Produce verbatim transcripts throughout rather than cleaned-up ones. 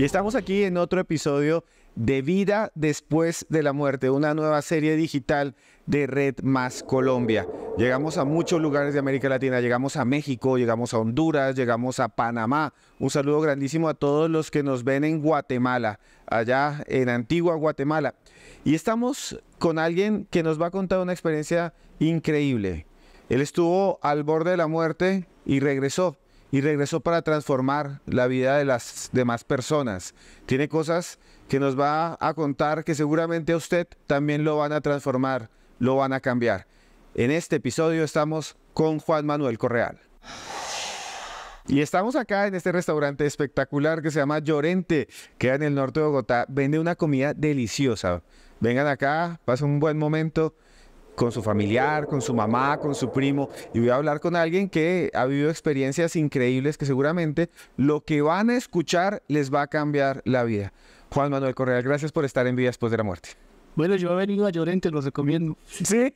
Y estamos aquí en otro episodio de Vida Después de la Muerte, una nueva serie digital de Red Más Colombia. Llegamos a muchos lugares de América Latina, llegamos a México, llegamos a Honduras, llegamos a Panamá. Un saludo grandísimo a todos los que nos ven en Guatemala, allá en Antigua Guatemala. Y estamos con alguien que nos va a contar una experiencia increíble. Él estuvo al borde de la muerte y regresó. Y regresó para transformar la vida de las demás personas. Tiene cosas que nos va a contar que seguramente a usted también lo van a transformar, lo van a cambiar. En este episodio estamos con Juan Manuel Correal. Y estamos acá en este restaurante espectacular que se llama Llorente, queda en el norte de Bogotá. Vende una comida deliciosa. Vengan acá, pasen un buen momento con su familiar, con su mamá, con su primo, y voy a hablar con alguien que ha vivido experiencias increíbles que seguramente lo que van a escuchar les va a cambiar la vida. Juan Manuel Correal, gracias por estar en Vida Después de la Muerte. Bueno, yo he venido a Llorente, los recomiendo. Sí,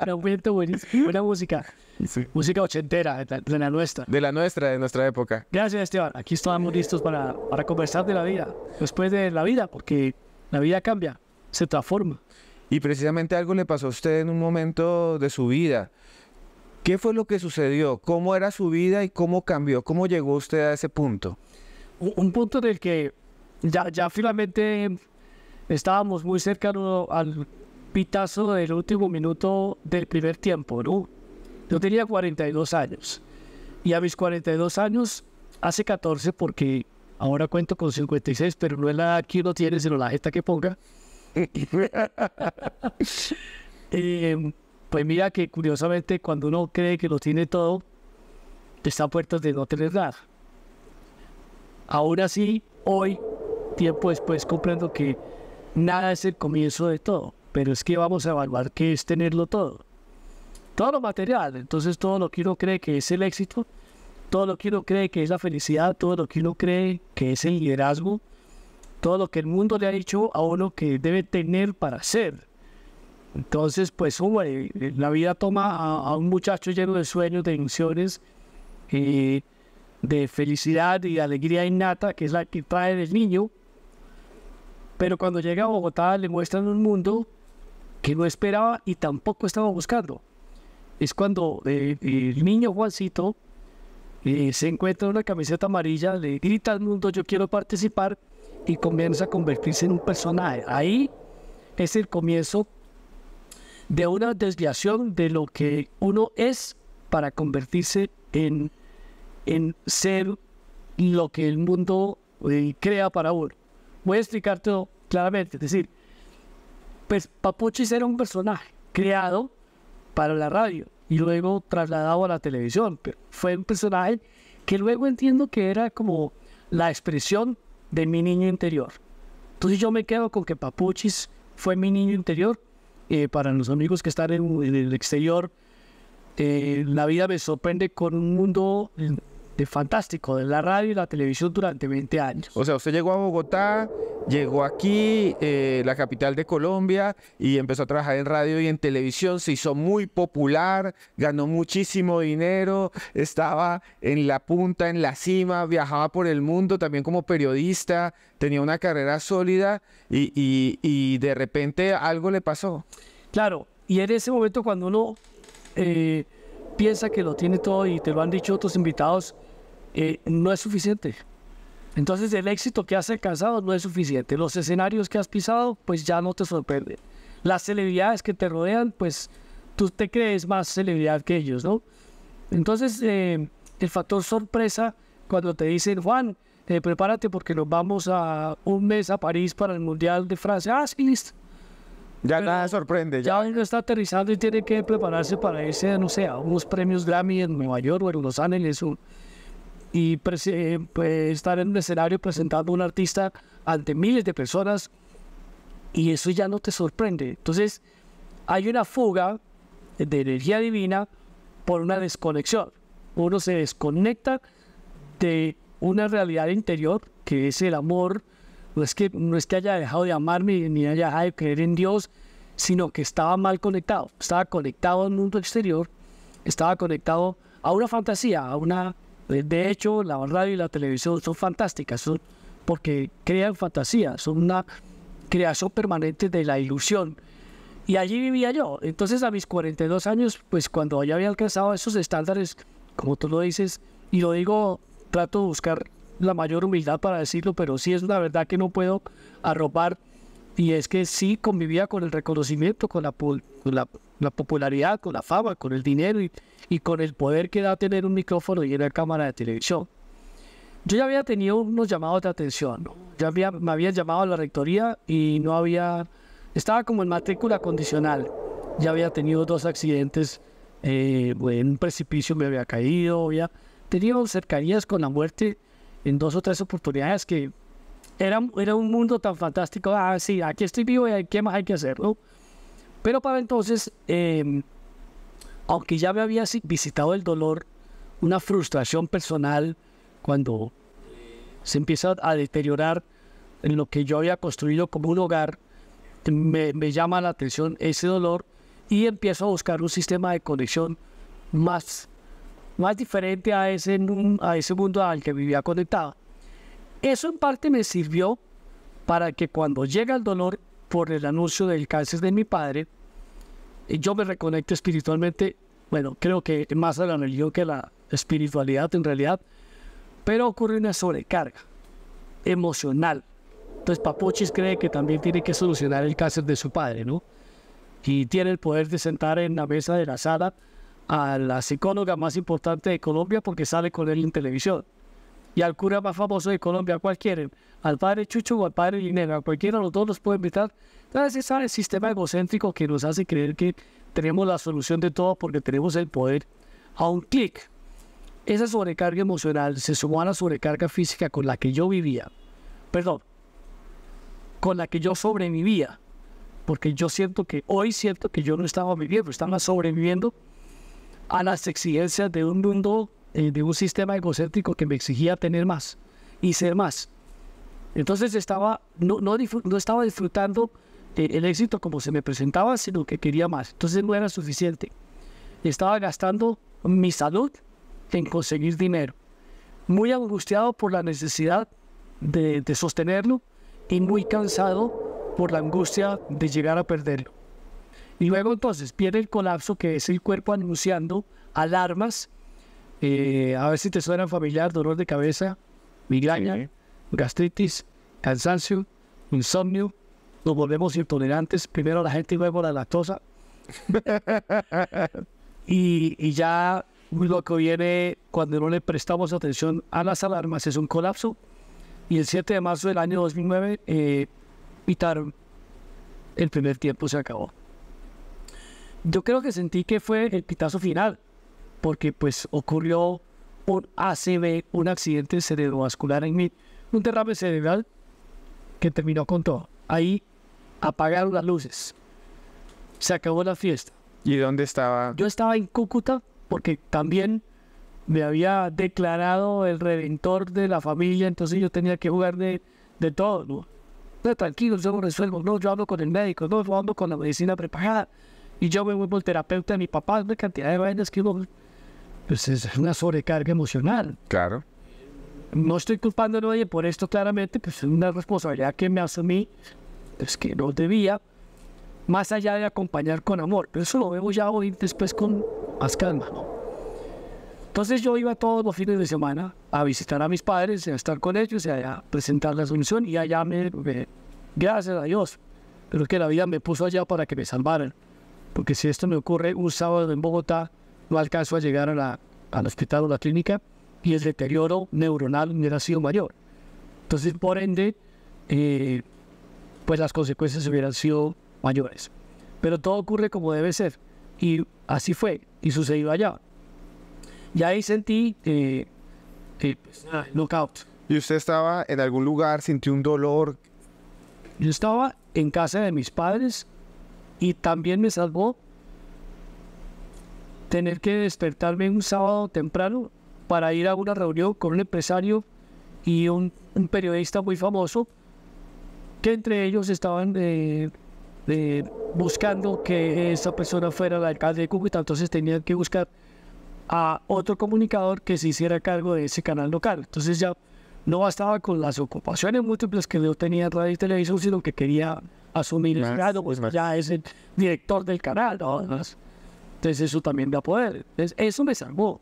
recomiendo buenísimo. Buena música. Sí. Música ochentera, de la, de la nuestra. De la nuestra, de nuestra época. Gracias, Esteban. Aquí estamos listos para, para conversar de la vida, después de la vida, porque la vida cambia, se transforma. Y precisamente algo le pasó a usted en un momento de su vida. ¿Qué fue lo que sucedió? ¿Cómo era su vida y cómo cambió? ¿Cómo llegó usted a ese punto? Un, un punto en el que ya, ya finalmente estábamos muy cercanos al pitazo del último minuto del primer tiempo, ¿no? Yo tenía cuarenta y dos años. Y a mis cuarenta y dos años, hace catorce, porque ahora cuento con cincuenta y seis, pero no es la que uno tiene, sino la jeta que ponga. eh, pues mira que curiosamente cuando uno cree que lo tiene todo, está a puertas de no tener nada. Aún así, hoy, tiempo después, comprendo que nada es el comienzo de todo, pero es que vamos a evaluar qué es tenerlo todo. Todo lo material, entonces todo lo que uno cree que es el éxito, todo lo que uno cree que es la felicidad, todo lo que uno cree que es el liderazgo, todo lo que el mundo le ha dicho a uno que debe tener para ser. Entonces, pues, hombre, la vida toma a, a un muchacho lleno de sueños, de ilusiones, eh, de felicidad y de alegría innata, que es la que trae el niño. Pero cuando llega a Bogotá le muestran un mundo que no esperaba y tampoco estaba buscando. Es cuando eh, el niño Juancito eh, se encuentra una camiseta amarilla, le grita al mundo, yo quiero participar, y comienza a convertirse en un personaje. Ahí es el comienzo de una desviación de lo que uno es para convertirse en, en ser lo que el mundo eh, crea para uno. Voy a explicarte claramente. Es decir, pues, Papuchis era un personaje creado para la radio y luego trasladado a la televisión. Pero fue un personaje que luego entiendo que era como la expresión de mi niño interior. Entonces yo me quedo con que Papuchis fue mi niño interior. Eh, para los amigos que están en, en el exterior, eh, la vida me sorprende con un mundo de fantástico, de la radio y la televisión durante veinte años. O sea, usted llegó a Bogotá, llegó aquí, eh, la capital de Colombia, y empezó a trabajar en radio y en televisión, se hizo muy popular, ganó muchísimo dinero, estaba en la punta, en la cima, viajaba por el mundo también como periodista, tenía una carrera sólida y, y, y de repente algo le pasó. Claro, y en ese momento cuando uno eh, piensa que lo tiene todo y te lo han dicho otros invitados, eh, no es suficiente. Entonces el éxito que has alcanzado no es suficiente. Los escenarios que has pisado, pues ya no te sorprenden. Las celebridades que te rodean, pues tú te crees más celebridad que ellos, ¿no? Entonces eh, el factor sorpresa, cuando te dicen, Juan, eh, prepárate porque nos vamos a un mes a París para el Mundial de Francia. Ah, sí, listo. Ya Pero nada sorprende. Ya uno está aterrizando y tiene que prepararse para irse, no sé, a unos premios Grammy en Nueva York o en Los Ángeles, o y pues, estar en un escenario presentando a un artista ante miles de personas, y eso ya no te sorprende. Entonces hay una fuga de energía divina por una desconexión. Uno se desconecta de una realidad interior que es el amor. No es que no es que haya dejado de amarme ni haya dejado de creer en Dios, sino que estaba mal conectado. Estaba conectado al mundo exterior, estaba conectado a una fantasía, a una... De hecho, la radio y la televisión son fantásticas, son porque crean fantasías, son una creación permanente de la ilusión. Y allí vivía yo. Entonces, a mis cuarenta y dos años, pues cuando ya había alcanzado esos estándares, como tú lo dices, y lo digo, trato de buscar la mayor humildad para decirlo, pero sí es una verdad que no puedo arropar, y es que sí convivía con el reconocimiento, con la, con la, la popularidad, con la fama, con el dinero y, y con el poder que da tener un micrófono y una cámara de televisión. Yo ya había tenido unos llamados de atención, ¿no? Ya había, me habían llamado a la rectoría y no había... Estaba como en matrícula condicional. Ya había tenido dos accidentes, eh, en un precipicio me había caído, ya tenía cercanías con la muerte en dos o tres oportunidades que era, era un mundo tan fantástico. Ah, sí, aquí estoy vivo y qué más hay que hacer, ¿no? Pero para entonces, eh, aunque ya me había visitado el dolor, una frustración personal cuando se empieza a deteriorar en lo que yo había construido como un hogar, Me, me llama la atención ese dolor y empiezo a buscar un sistema de conexión más, más diferente a ese, a ese mundo al que vivía conectado. Eso en parte me sirvió para que cuando llega el dolor por el anuncio del cáncer de mi padre, yo me reconecte espiritualmente. Bueno, creo que más a la religión que a la espiritualidad en realidad, pero ocurre una sobrecarga emocional. Entonces Papuchis cree que también tiene que solucionar el cáncer de su padre, ¿no? Y tiene el poder de sentar en la mesa de la sala a la psicóloga más importante de Colombia porque sale con él en televisión. Y al cura más famoso de Colombia, cualquiera, al padre Chucho o al padre Linera, cualquiera de los dos los puede invitar. Entonces ese es el sistema egocéntrico que nos hace creer que tenemos la solución de todo porque tenemos el poder a un clic. Esa sobrecarga emocional se sumó a la sobrecarga física con la que yo vivía. Perdón. con la que yo sobrevivía, porque yo siento que hoy siento que yo no estaba viviendo, estaba sobreviviendo a las exigencias de un mundo, eh, de un sistema egocéntrico que me exigía tener más y ser más. Entonces estaba, no, no, no estaba disfrutando eh, el éxito como se me presentaba, sino que quería más. Entonces no era suficiente. Estaba gastando mi salud en conseguir dinero, muy angustiado por la necesidad de, de sostenerlo, y muy cansado por la angustia de llegar a perderlo. Y luego entonces viene el colapso, que es el cuerpo anunciando alarmas. Eh, a ver si te suena familiar: dolor de cabeza, migraña, sí, ¿eh? gastritis, cansancio, insomnio. Nos volvemos intolerantes, primero la gente y luego la lactosa. y, y ya lo que viene cuando no le prestamos atención a las alarmas es un colapso. Y el siete de marzo del año dos mil nueve, eh, pitaron, el primer tiempo se acabó. Yo creo que sentí que fue el pitazo final, porque pues ocurrió un A C V, un accidente cerebrovascular en mí, un derrame cerebral que terminó con todo. Ahí apagaron las luces, se acabó la fiesta. ¿Y dónde estaba? Yo estaba en Cúcuta, porque también... me había declarado el redentor de la familia, entonces yo tenía que jugar de, de todo, ¿no? No, tranquilo, yo lo resuelvo, no, yo hablo con el médico, no, yo hablo con la medicina preparada, y yo me vuelvo el terapeuta de mi papá, una cantidad de vainas que uno, pues es una sobrecarga emocional. Claro. No estoy culpando a nadie por esto, claramente, pues es una responsabilidad que me asumí, pues que no debía, más allá de acompañar con amor, pero eso lo vemos ya hoy después con más calma, ¿no? Entonces yo iba todos los fines de semana a visitar a mis padres, a estar con ellos, a presentar la solución, y allá me, me... Gracias a Dios, pero es que la vida me puso allá para que me salvaran. Porque si esto me ocurre un sábado en Bogotá, no alcanzo a llegar a la, al hospital o la clínica, y el deterioro neuronal hubiera sido mayor. Entonces, por ende, eh, pues las consecuencias hubieran sido mayores. Pero todo ocurre como debe ser, y así fue, y sucedió allá. Y ahí sentí eh, eh, knockout. ¿Y usted estaba en algún lugar, sintió un dolor? Yo estaba en casa de mis padres, y también me salvó tener que despertarme un sábado temprano para ir a una reunión con un empresario y un, un periodista muy famoso, que entre ellos estaban eh, eh, buscando que esa persona fuera el alcalde de Cúcuta, entonces tenían que buscar a otro comunicador que se hiciera cargo de ese canal local. Entonces ya no bastaba con las ocupaciones múltiples que yo tenía en radio y televisión, sino que quería asumir el grado, pues ya es el director del canal, ¿no? Entonces eso también da poder. Entonces eso me salvó.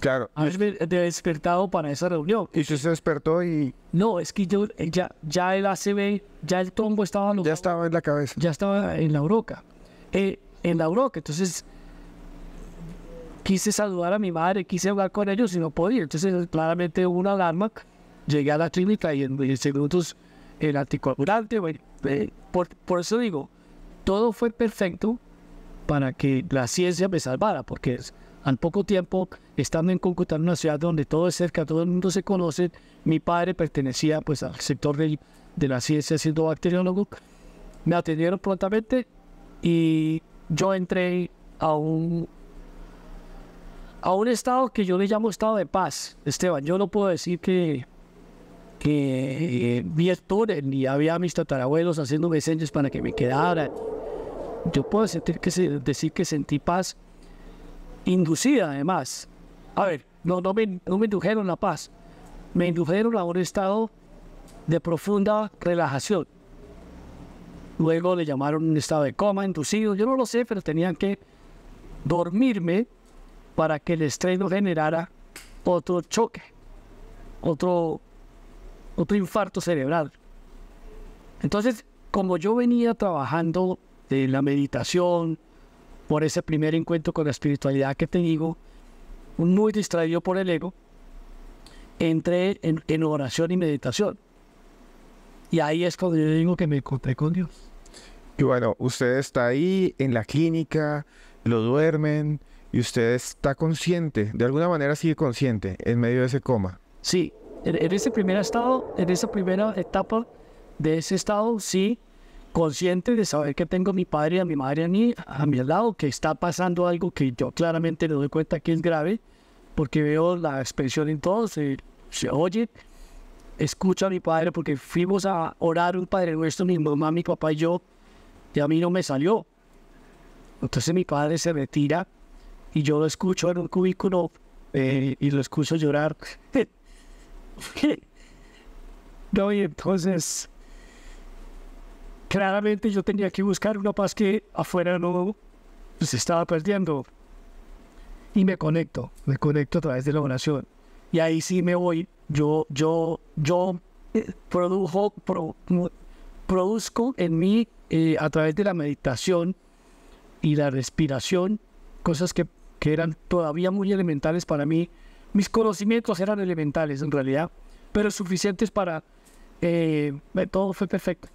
Claro. Haberme despertado para esa reunión. ¿Y si se despertó y...? No, es que yo, ya, ya el A C B, ya el trombo estaba... Ya estaba en la cabeza. Ya estaba en la broca. Eh, en la broca, entonces... Quise saludar a mi madre, quise hablar con ellos y no podía. Entonces, claramente hubo una alarma. Llegué a la clínica y en diez minutos el anticoagulante. Bueno, eh, por, por eso digo, todo fue perfecto para que la ciencia me salvara, porque al poco tiempo, estando en Cúcuta, en una ciudad donde todo es cerca, todo el mundo se conoce, mi padre pertenecía pues al sector de, de la ciencia siendo bacteriólogo. Me atendieron prontamente y yo entré a un... a un estado que yo le llamo estado de paz, Esteban. Yo no puedo decir que, que eh, vi el túnel ni había a mis tatarabuelos haciéndome señas para que me quedara. Yo puedo sentir que se, decir que sentí paz inducida, además. A ver, no, no, me, no me indujeron la paz, me indujeron a un estado de profunda relajación. Luego le llamaron un estado de coma inducido, yo no lo sé, pero tenían que dormirme para que el estrés no generara otro choque, otro, otro infarto cerebral. Entonces, como yo venía trabajando de la meditación, por ese primer encuentro con la espiritualidad que te digo, muy distraído por el ego, entré en, en oración y meditación. Y ahí es cuando yo digo que me encontré con Dios. Y bueno, usted está ahí en la clínica, lo duermen, y usted está consciente, de alguna manera sigue consciente, en medio de ese coma. Sí, en, en ese primer estado, en esa primera etapa de ese estado, sí, consciente de saber que tengo a mi padre y a mi madre a mí, a mi lado, que está pasando algo que yo claramente me doy cuenta que es grave, porque veo la expresión en todo, se, se oye, escucho a mi padre, porque fuimos a orar un Padre Nuestro, mi mamá, mi papá y yo, y a mí no me salió. Entonces mi padre se retira, y yo lo escucho en un cubículo eh, y lo escucho llorar. No, y entonces, claramente yo tenía que buscar una paz que afuera no se estaba perdiendo. Y me conecto, me conecto a través de la oración. Y ahí sí me voy. Yo, yo, yo produjo, pro, produzco en mí eh, a través de la meditación y la respiración cosas que, que eran todavía muy elementales para mí. Mis conocimientos eran elementales en realidad, pero suficientes para... Eh, todo fue perfecto.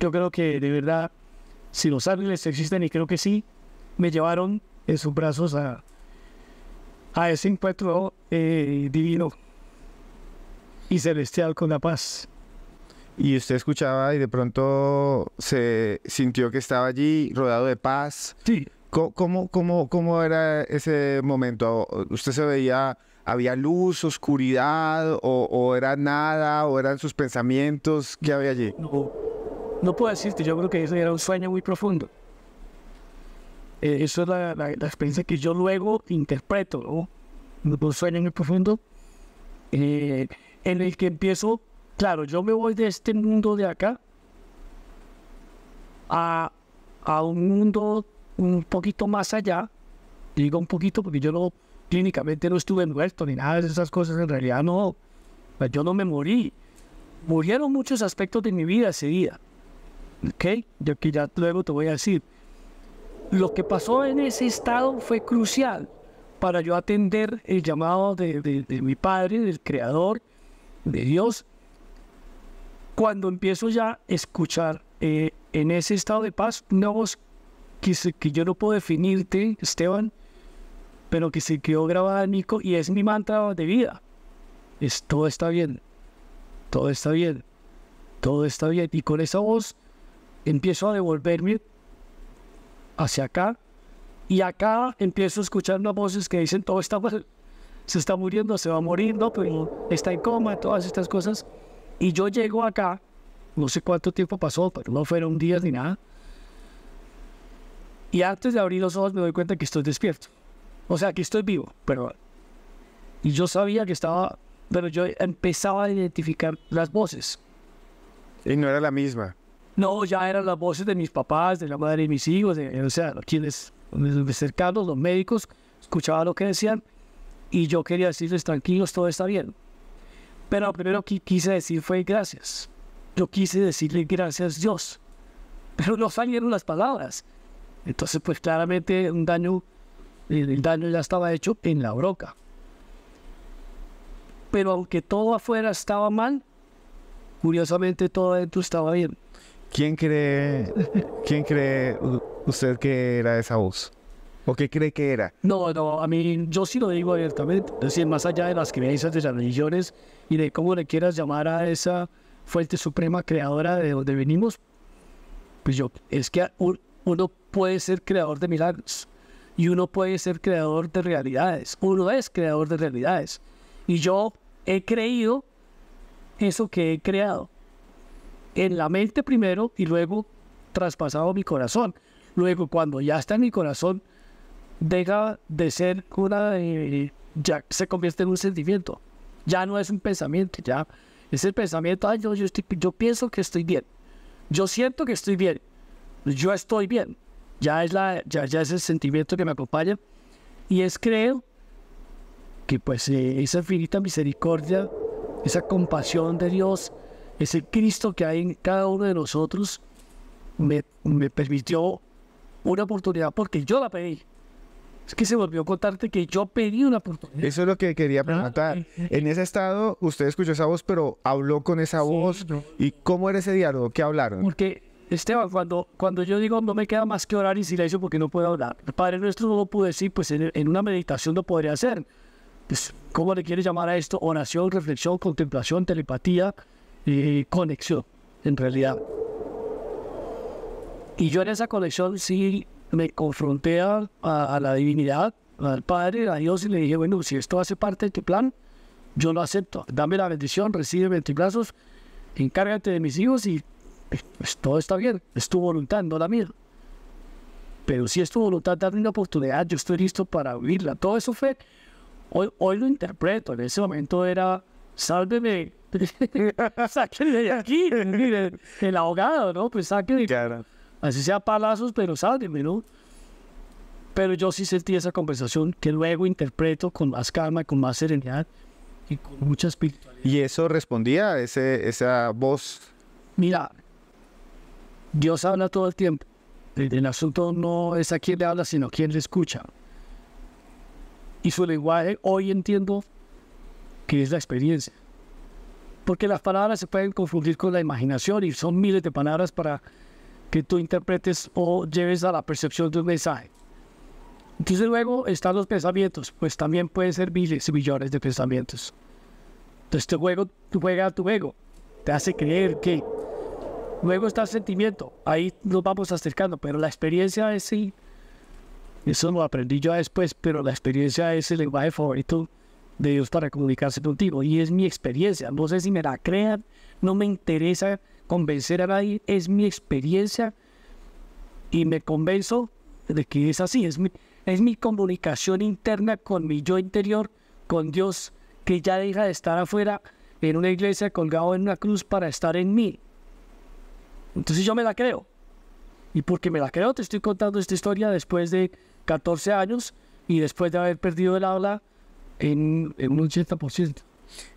Yo creo que de verdad, si los ángeles existen, y creo que sí, me llevaron en sus brazos a, a ese encuentro eh, divino y celestial con la paz. Y usted escuchaba y de pronto se sintió que estaba allí rodeado de paz. Sí. ¿Cómo, cómo, ¿Cómo era ese momento? ¿Usted se veía, había luz, oscuridad, o, o era nada, o eran sus pensamientos? ¿Qué había allí? No, no puedo decirte, yo creo que eso era un sueño muy profundo. Eh, eso es la, la, la experiencia que yo luego interpreto, ¿no? Un sueño muy profundo, eh, en el que empiezo, claro, yo me voy de este mundo de acá a, a un mundo... un poquito más allá. Digo un poquito porque yo no, clínicamente no estuve muerto ni nada de esas cosas, en realidad no, yo no me morí. Murieron muchos aspectos de mi vida ese día, ¿ok? Yo que ya luego te voy a decir. Lo que pasó en ese estado fue crucial para yo atender el llamado de, de, de mi padre, del creador, de Dios. Cuando empiezo ya a escuchar eh, en ese estado de paz una voz Que, se, que yo no puedo definirte, Esteban, pero que se quedó grabada en mí y es mi mantra de vida. Es, todo está bien, todo está bien, todo está bien. Y con esa voz empiezo a devolverme hacia acá, y acá empiezo a escuchar unas voces que dicen todo está mal, se está muriendo, se va a morir, no, pero está en coma, todas estas cosas. Y yo llego acá, no sé cuánto tiempo pasó, pero no fueron días ni nada. Y antes de abrir los ojos me doy cuenta que estoy despierto. O sea, que estoy vivo, perdón. Y yo sabía que estaba pero yo empezaba a identificar las voces. ¿Y no era la misma? No, ya eran las voces de mis papás, de la madre de mis hijos, de, o sea, quienes cercanos, los médicos, escuchaba lo que decían y yo quería decirles, tranquilos, todo está bien. Pero lo primero que quise decir fue gracias. Yo quise decirle gracias Dios, pero no salieron las palabras. Entonces, pues claramente un daño, el daño ya estaba hecho en la broca. Pero aunque todo afuera estaba mal, curiosamente todo adentro estaba bien. ¿Quién cree, quién cree usted que era esa voz? ¿O qué cree que era? No, no, a mí, yo sí lo digo abiertamente. Es decir, más allá de las creencias, de las religiones y de cómo le quieras llamar a esa fuente suprema creadora de donde venimos, pues yo, es que uno puede ser creador de milagros y uno puede ser creador de realidades. Uno es creador de realidades. Y yo he creído eso que he creado. En la mente primero y luego traspasado a mi corazón. Luego, cuando ya está en mi corazón, deja de ser una, eh, ya se convierte en un sentimiento, ya no es un pensamiento, ya es el pensamiento, ay, yo, yo, estoy, yo pienso que estoy bien, yo siento que estoy bien, yo estoy bien, ya es, la, ya, ya es el sentimiento que me acompaña y es creo que pues eh, esa infinita misericordia, esa compasión de Dios, ese Cristo que hay en cada uno de nosotros me, me permitió una oportunidad porque yo la pedí. Es que se volvió a contarte que yo pedí una oportunidad. Eso es lo que quería preguntar. En ese estado, usted escuchó esa voz, pero habló con esa sí, voz. No. ¿Y cómo era ese diálogo? ¿Qué hablaron? Porque, Esteban, cuando, cuando yo digo no me queda más que orar en silencio porque no puedo hablar. El Padre Nuestro no lo pude decir, pues en, en una meditación lo podría hacer. Pues, ¿cómo le quieres llamar a esto? Oración, reflexión, contemplación, telepatía, eh, conexión, en realidad. Y yo en esa conexión sí me confronté a, a, a la divinidad, al Padre, a Dios, y le dije, bueno, si esto hace parte de tu plan, yo lo acepto. Dame la bendición, recíbeme en tus brazos, encárgate de mis hijos y pues, todo está bien. Es tu voluntad, no la mía. Pero si es tu voluntad darme una oportunidad, yo estoy listo para vivirla. Todo eso fue, hoy, hoy lo interpreto, en ese momento era, sálveme, sáquenme de aquí, el, el ahogado, ¿no? Pues sáquenme. Claro. Así sea palazos, pero sálveme, ¿no? Pero yo sí sentí esa conversación que luego interpreto con más calma, con más serenidad y con mucha espiritualidad. ¿Y eso respondía a ese, esa voz? Mira, Dios habla todo el tiempo. El, el asunto no es a quién le habla, sino a quién le escucha. Y su lenguaje hoy entiendo que es la experiencia. Porque las palabras se pueden confundir con la imaginación y son miles de palabras para que tú interpretes o lleves a la percepción de un mensaje. Entonces luego están los pensamientos, pues también pueden ser miles y millones de pensamientos. Entonces tu juego, tu juega tu ego, te hace creer que. Luego está el sentimiento, ahí nos vamos acercando, pero la experiencia es sí, eso lo aprendí yo después, pero la experiencia es el lenguaje favorito de Dios para comunicarse contigo, y es mi experiencia, no sé si me la crean, no me interesa convencer a nadie, es mi experiencia y me convenzo de que es así, es mi, es mi comunicación interna con mi yo interior, con Dios, que ya deja de estar afuera en una iglesia colgado en una cruz para estar en mí. Entonces yo me la creo, y porque me la creo te estoy contando esta historia después de catorce años y después de haber perdido el habla en, en un ochenta por ciento.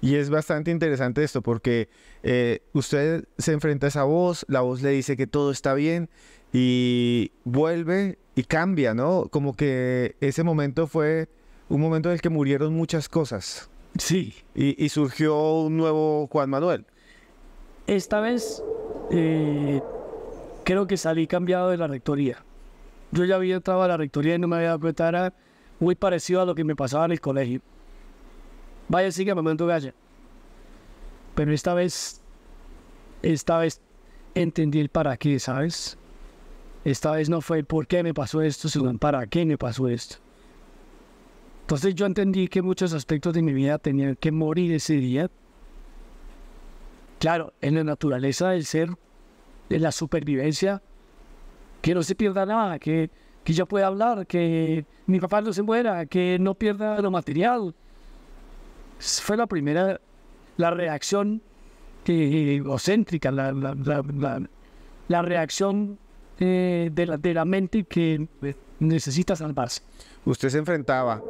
Y es bastante interesante esto porque eh, usted se enfrenta a esa voz, la voz le dice que todo está bien y vuelve y cambia, ¿no? Como que ese momento fue un momento en el que murieron muchas cosas. Sí. Y, y surgió un nuevo Juan Manuel. Esta vez eh, creo que salí cambiado de la rectoría. Yo ya había entrado a la rectoría y no me había dado cuenta, era muy parecido a lo que me pasaba en el colegio. Vaya, sigue, momento Gallo. Pero esta vez, esta vez entendí el para qué, ¿sabes? Esta vez no fue el por qué me pasó esto, sino el para qué me pasó esto. Entonces yo entendí que muchos aspectos de mi vida tenían que morir ese día. Claro, en la naturaleza del ser, en la supervivencia, que no se pierda nada, que, que yo pueda hablar, que mi papá no se muera, que no pierda lo material. fue la primera, la reacción eh, egocéntrica, la, la, la, la, la reacción eh, de, la, de la mente que necesita salvarse. Usted se enfrentaba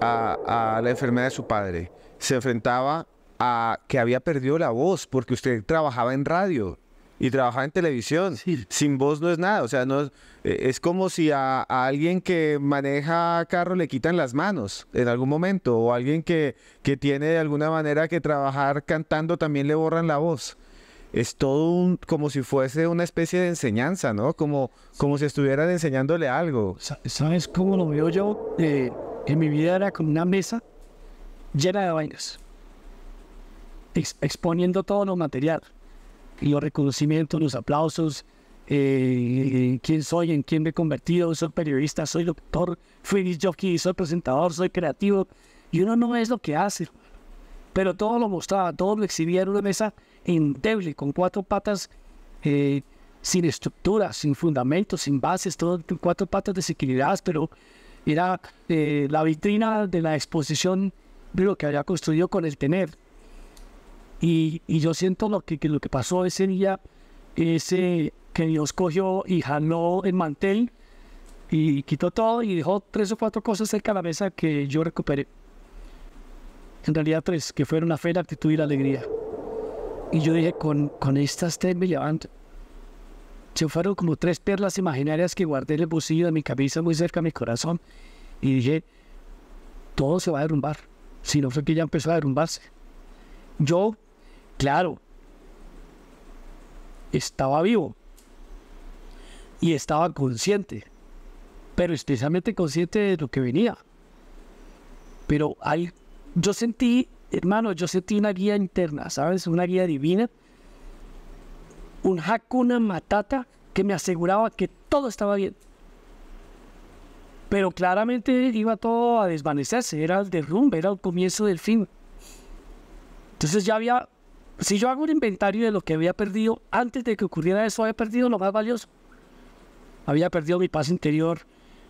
a, a la enfermedad de su padre, se enfrentaba a que había perdido la voz, porque usted trabajaba en radio y trabajaba en televisión. Sí. Sin voz no es nada, o sea, no es, es como si a, a alguien que maneja carro le quitan las manos en algún momento, o alguien que, que tiene de alguna manera que trabajar cantando también le borran la voz. Es todo un, como si fuese una especie de enseñanza, ¿no? Como, como si estuvieran enseñándole algo. ¿Sabes cómo lo veo yo? Eh, en mi vida era como una mesa llena de vainas, Ex exponiendo todo lo material, los reconocimientos, los aplausos, eh, quién soy, en quién me he convertido, soy periodista, soy doctor, fui jockey, soy presentador, soy creativo, y uno no es lo que hace, pero todo lo mostraba, todo lo exhibía en una mesa endeble, con cuatro patas, eh, sin estructura, sin fundamentos, sin bases, todo con cuatro patas desequilibradas, pero era eh, la vitrina de la exposición de lo que había construido con el tener. Y, y yo siento lo que, que lo que pasó ese día, ese que Dios cogió y jaló el mantel y quitó todo y dejó tres o cuatro cosas cerca de la mesa que yo recuperé. En realidad tres, que fueron la fe, la actitud y la alegría. Y yo dije, con, con estas tres me levanto. Se fueron como tres perlas imaginarias que guardé en el bolsillo de mi camisa muy cerca de mi corazón. Y dije, todo se va a derrumbar. Si no fue que ya empezó a derrumbarse. Yo... Claro, estaba vivo y estaba consciente, pero especialmente consciente de lo que venía. Pero hay, yo sentí, hermano, yo sentí una guía interna, ¿sabes? Una guía divina, un Hakuna Matata que me aseguraba que todo estaba bien. Pero claramente iba todo a desvanecerse, era el derrumbe, era el comienzo del fin. Entonces ya había... Si yo hago un inventario de lo que había perdido, antes de que ocurriera eso, había perdido lo más valioso. Había perdido mi paz interior,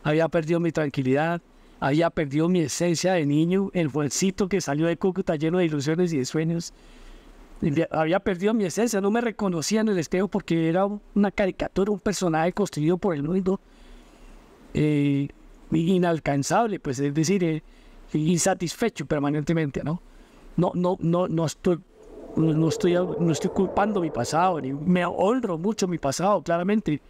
había perdido mi tranquilidad, había perdido mi esencia de niño, el jovencito que salió de Cúcuta lleno de ilusiones y de sueños. Había perdido mi esencia, no me reconocía en el espejo porque era una caricatura, un personaje construido por el mundo, eh, inalcanzable, pues, es decir, eh, insatisfecho permanentemente, ¿no? No, no, no, no estoy... No estoy, no estoy culpando mi pasado, ni me honro mucho mi pasado, claramente,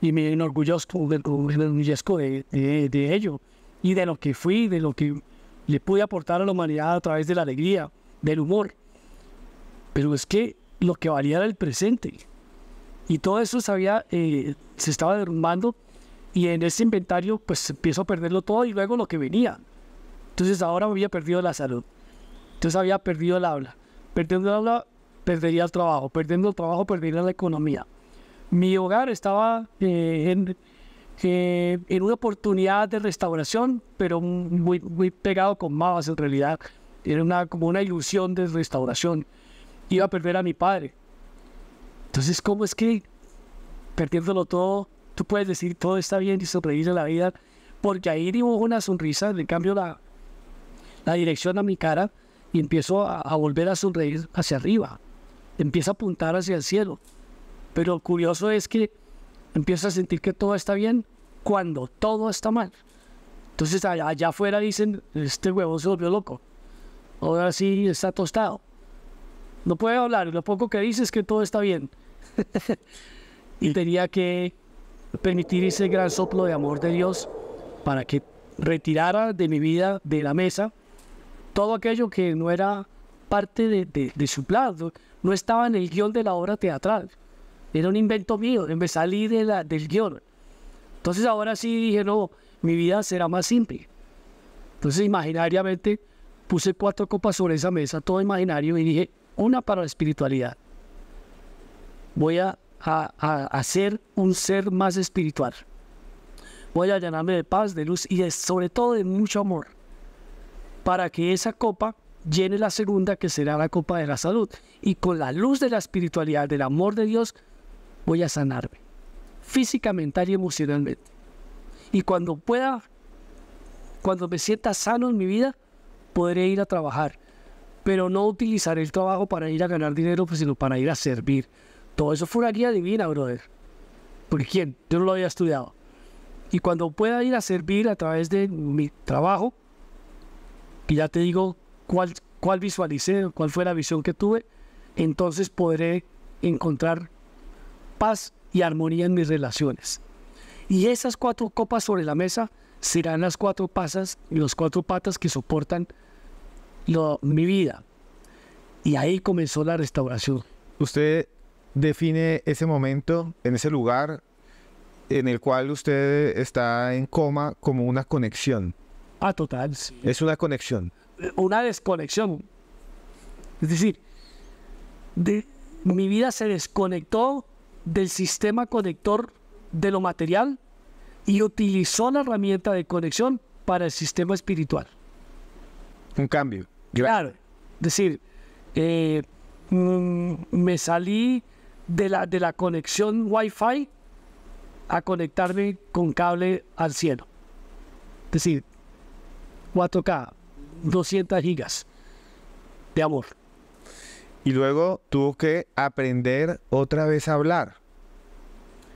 y me enorgullezco, me enorgullezco de, de, de ello, y de lo que fui, de lo que le pude aportar a la humanidad a través de la alegría, del humor. Pero es que lo que valía era el presente, y todo eso sabía, eh, se estaba derrumbando, y en ese inventario pues empiezo a perderlo todo, y luego lo que venía. Entonces ahora había perdido la salud, entonces había perdido el habla. Perdiendo el habla, perdería el trabajo. Perdiendo el trabajo, perdería la economía. Mi hogar estaba eh, en, eh, en una oportunidad de restauración, pero muy, muy pegado con babas en realidad. Era una, como una ilusión de restauración. Iba a perder a mi padre. Entonces, ¿cómo es que perdiéndolo todo, tú puedes decir todo está bien y sonreír a la vida? Porque ahí dibujo una sonrisa, en cambio la, la dirección a mi cara, y empiezo a, a volver a sonreír hacia arriba, empiezo a apuntar hacia el cielo. Pero lo curioso es que empiezo a sentir que todo está bien cuando todo está mal. Entonces allá, allá afuera dicen, este huevón se volvió loco, ahora sí está tostado, no puede hablar, lo poco que dice es que todo está bien. Y tenía que permitir ese gran soplo de amor de Dios para que retirara de mi vida, de la mesa, todo aquello que no era parte de, de, de su plan, no, no estaba en el guión de la obra teatral, era un invento mío, me salí de la, del guión. Entonces ahora sí dije, no, mi vida será más simple. Entonces imaginariamente puse cuatro copas sobre esa mesa, todo imaginario, y dije, una para la espiritualidad. Voy a, a, a, a ser un ser más espiritual. Voy a llenarme de paz, de luz y de, sobre todo de mucho amor, para que esa copa llene la segunda, que será la copa de la salud. Y con la luz de la espiritualidad, del amor de Dios, voy a sanarme, física, mental y emocionalmente. Y cuando pueda, cuando me sienta sano en mi vida, podré ir a trabajar, pero no utilizar el trabajo para ir a ganar dinero, pues, sino para ir a servir. Todo eso fue una guía divina, brother. ¿Por quién? Yo no lo había estudiado. Y cuando pueda ir a servir a través de mi trabajo, y ya te digo cuál, cuál visualicé, cuál fue la visión que tuve, entonces podré encontrar paz y armonía en mis relaciones. Y esas cuatro copas sobre la mesa serán las cuatro pasas y los cuatro patas que soportan lo, mi vida. Y ahí comenzó la restauración. Usted define ese momento, en ese lugar en el cual usted está en coma, como una conexión. Ah, total. Sí. Es una conexión. Una desconexión. Es decir, de, mi vida se desconectó del sistema conector de lo material y utilizó la herramienta de conexión para el sistema espiritual. Un cambio. Claro. Es decir, eh, mm, me salí de la, de la conexión Wi-Fi a conectarme con cable al cielo. Es decir, cuatro K, doscientos gigas de amor. Y luego tuvo que aprender otra vez a hablar.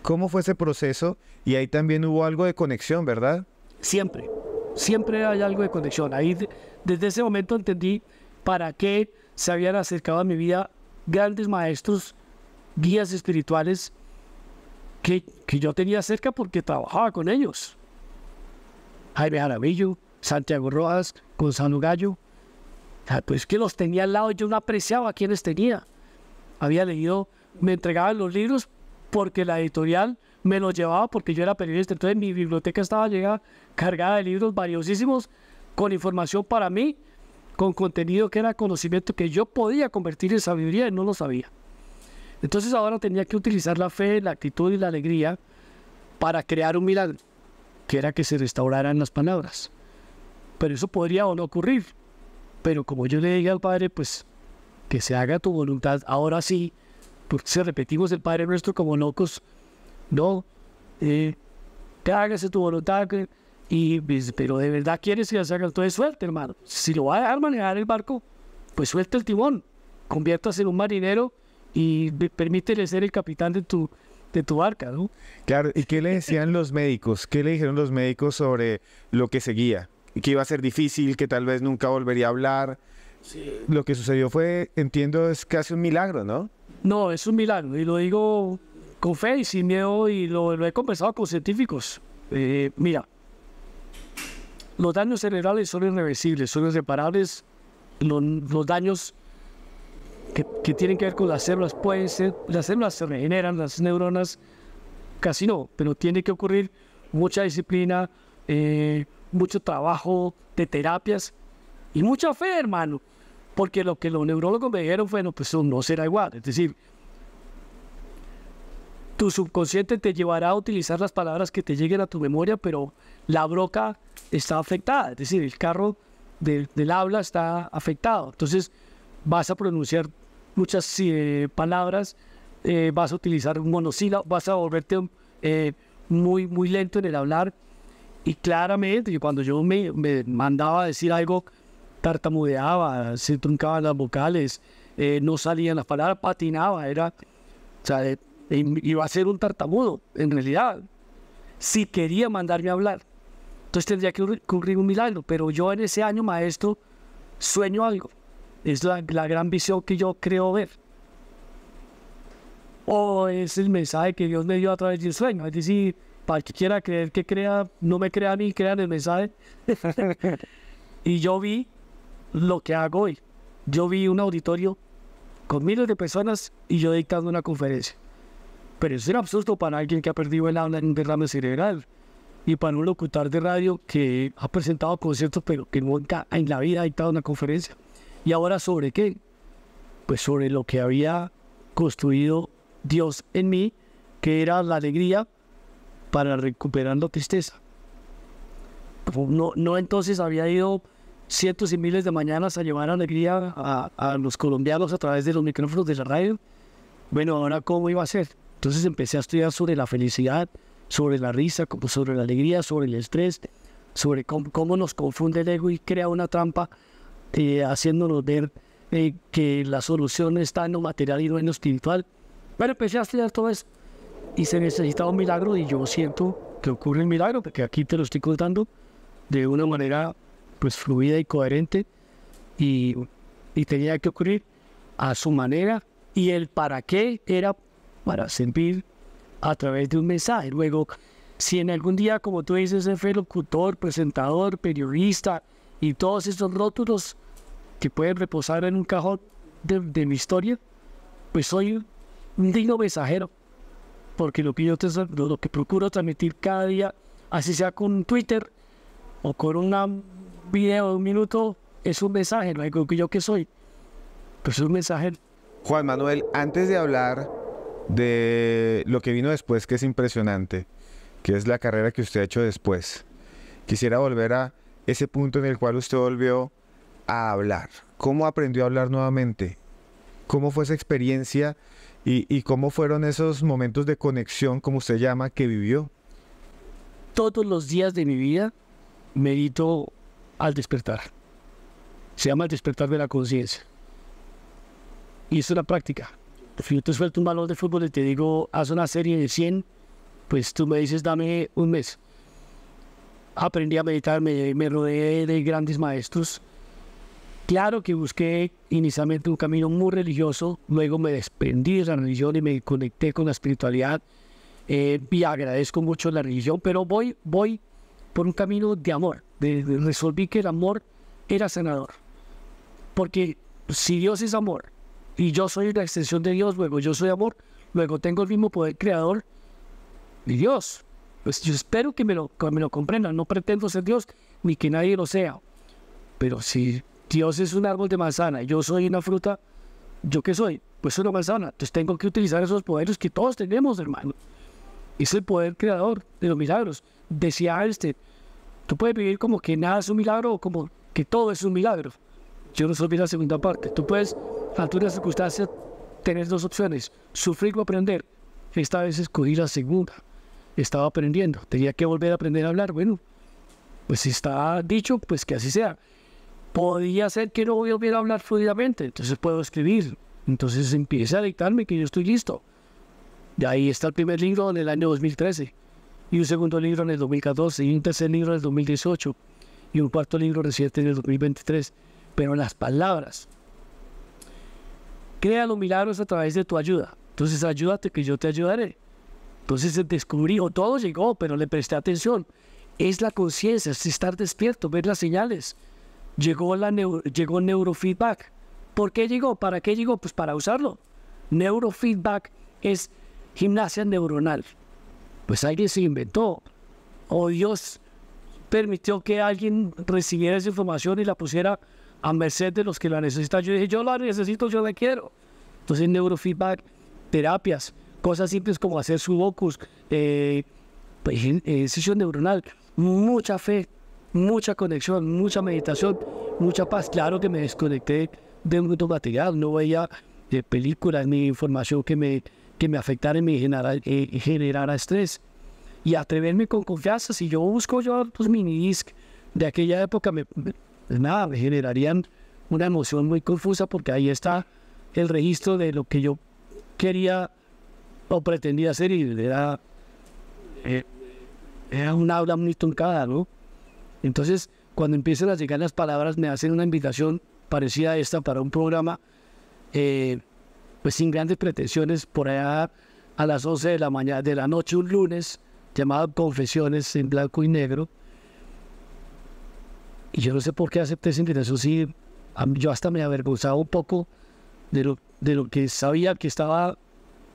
¿Cómo fue ese proceso? Y ahí también hubo algo de conexión, ¿verdad? Siempre, siempre hay algo de conexión. Ahí, desde ese momento entendí para qué se habían acercado a mi vida grandes maestros, guías espirituales que, que yo tenía cerca porque trabajaba con ellos. Jaime Jaramillo, Santiago Rojas, Gonzalo Gallo. Pues que los tenía al lado, yo no apreciaba a quienes tenía. Había leído, me entregaban los libros porque la editorial me los llevaba, porque yo era periodista. Entonces mi biblioteca estaba llegada, cargada de libros valiosísimos, con información para mí, con contenido que era conocimiento que yo podía convertir en sabiduría y no lo sabía. Entonces ahora tenía que utilizar la fe, la actitud y la alegría para crear un milagro, que era que se restauraran las palabras. Pero eso podría o no ocurrir. Pero como yo le dije al Padre, pues, que se haga tu voluntad, ahora sí, porque si repetimos el Padre Nuestro como locos, no, eh, que hágase tu voluntad, que, y, pero de verdad quieres que se haga, entonces suerte, hermano. Si lo va a dejar manejar el barco, pues suelta el timón, conviértase en un marinero y permítele ser el capitán de tu, de tu barca, ¿no? Claro, ¿y qué le decían los médicos? ¿Qué le dijeron los médicos sobre lo que seguía? Que iba a ser difícil, que tal vez nunca volvería a hablar. Sí. Lo que sucedió fue, entiendo, es casi un milagro, ¿no? No, es un milagro, y lo digo con fe y sin miedo, y lo, lo he conversado con científicos. Eh, mira, los daños cerebrales son irreversibles, son irreparables. Los, los daños que, que tienen que ver con las células pueden ser, las células se regeneran, las neuronas casi no, pero tiene que ocurrir mucha disciplina, eh, mucho trabajo de terapias y mucha fe, hermano, porque lo que los neurólogos me dijeron fue, no, pues eso no será igual. Es decir, tu subconsciente te llevará a utilizar las palabras que te lleguen a tu memoria, pero la broca está afectada, es decir, el carro de, del habla está afectado, entonces vas a pronunciar muchas eh, palabras, eh, vas a utilizar un monosílabo, vas a volverte eh, muy, muy lento en el hablar. Y claramente, cuando yo me, me mandaba a decir algo, tartamudeaba, se truncaban las vocales, eh, no salían las palabras, patinaba, era, o sea, eh, iba a ser un tartamudo, en realidad, si quería mandarme a hablar. Entonces tendría que ocurrir un milagro, pero yo en ese año, maestro, sueño algo. Es la, la gran visión que yo creo ver. O es el mensaje que Dios me dio a través del sueño, es decir, para que quiera creer que crea, no me crea a mí, crean el mensaje. Y yo vi lo que hago hoy. Yo vi un auditorio con miles de personas y yo dictando una conferencia. Pero eso era absurdo para alguien que ha perdido el habla en un derrame cerebral y para un locutor de radio que ha presentado conciertos pero que nunca en la vida ha dictado una conferencia. ¿Y ahora sobre qué? Pues sobre lo que había construido Dios en mí, que era la alegría para recuperar la tristeza. No, no entonces había ido cientos y miles de mañanas a llevar alegría a, a los colombianos a través de los micrófonos de la radio. Bueno, ahora ¿cómo iba a ser? Entonces empecé a estudiar sobre la felicidad, sobre la risa, sobre la alegría, sobre el estrés, sobre cómo, cómo nos confunde el ego y crea una trampa eh, haciéndonos ver eh, que la solución está en lo material y no en lo espiritual. Pero empecé a estudiar todo eso y se necesitaba un milagro, y yo siento que ocurre el milagro, porque aquí te lo estoy contando de una manera pues fluida y coherente, y, y tenía que ocurrir a su manera, y el para qué era para servir a través de un mensaje. Luego, si en algún día, como tú dices, fue locutor, presentador, periodista y todos esos rótulos que pueden reposar en un cajón de, de mi historia, pues soy un digno mensajero, porque lo que yo te, lo que procuro transmitir cada día, así sea con un Twitter o con un video de un minuto, es un mensaje. Luego, que yo que soy, pues es un mensaje. Juan Manuel, antes de hablar de lo que vino después, que es impresionante, que es la carrera que usted ha hecho después, quisiera volver a ese punto en el cual usted volvió a hablar. ¿Cómo aprendió a hablar nuevamente? ¿Cómo fue esa experiencia? ¿Y, y cómo fueron esos momentos de conexión, como usted llama, que vivió? Todos los días de mi vida medito al despertar. Se llama el despertar de la conciencia. Y eso es la práctica. Si yo te suelto un balón de fútbol y te digo, haz una serie de cien, pues tú me dices, dame un mes. Aprendí a meditar, me, me rodeé de grandes maestros. Claro que busqué inicialmente un camino muy religioso, luego me desprendí de la religión y me conecté con la espiritualidad, eh, y agradezco mucho la religión, pero voy, voy por un camino de amor. De, de, resolví que el amor era sanador, porque si Dios es amor, y yo soy la extensión de Dios, luego yo soy amor, luego tengo el mismo poder creador de Dios. Pues yo espero que me lo, que me lo comprendan. No pretendo ser Dios, ni que nadie lo sea. Pero si Dios es un árbol de manzana y yo soy una fruta, ¿yo qué soy? Pues soy una manzana. Entonces tengo que utilizar esos poderes que todos tenemos, hermano. Es el poder creador de los milagros. Decía Einstein, tú puedes vivir como que nada es un milagro o como que todo es un milagro. Yo no soy la segunda parte. Tú puedes... ante una circunstancia, tenés dos opciones, sufrir o aprender. Esta vez escogí la segunda, estaba aprendiendo, tenía que volver a aprender a hablar. Bueno, pues si está dicho, pues que así sea. Podía ser que no volviera a hablar fluidamente, entonces puedo escribir, entonces empieza a dictarme que yo estoy listo. De ahí está el primer libro en el año dos mil trece, y un segundo libro en el dos mil catorce, y un tercer libro en el dos mil dieciocho, y un cuarto libro reciente en el dos mil veintitrés, pero en las palabras. Crea los milagros a través de tu ayuda. Entonces, ayúdate que yo te ayudaré. Entonces, descubrí, o todo llegó, pero le presté atención. Es la conciencia, es estar despierto, ver las señales. Llegó la neuro, llegó neurofeedback. ¿Por qué llegó? ¿Para qué llegó? Pues para usarlo. Neurofeedback es gimnasia neuronal. Pues alguien se inventó, o Dios permitió que alguien recibiera esa información y la pusiera a merced de los que la necesitan. Yo dije, yo la necesito, yo la quiero. Entonces, neurofeedback, terapias, cosas simples como hacer sudokus, eh, pues, ejercicio neuronal, mucha fe, mucha conexión, mucha meditación, mucha paz. Claro que me desconecté de mucho material, no veía de películas ni información que me, que me afectara y me generara, eh, generara estrés. Y atreverme con confianza. Si yo busco yo los minidisc de aquella época, me... nada, me generarían una emoción muy confusa, porque ahí está el registro de lo que yo quería o pretendía hacer, y era, era un aula muy truncada, ¿no? Entonces, cuando empiezan a llegar las palabras, me hacen una invitación parecida a esta para un programa, eh, pues sin grandes pretensiones, por allá a las once de la mañana, de la noche, un lunes, llamado Confesiones en Blanco y Negro. Y yo no sé por qué acepté esa invitación, sí, yo hasta me avergonzaba un poco de lo, de lo que sabía que estaba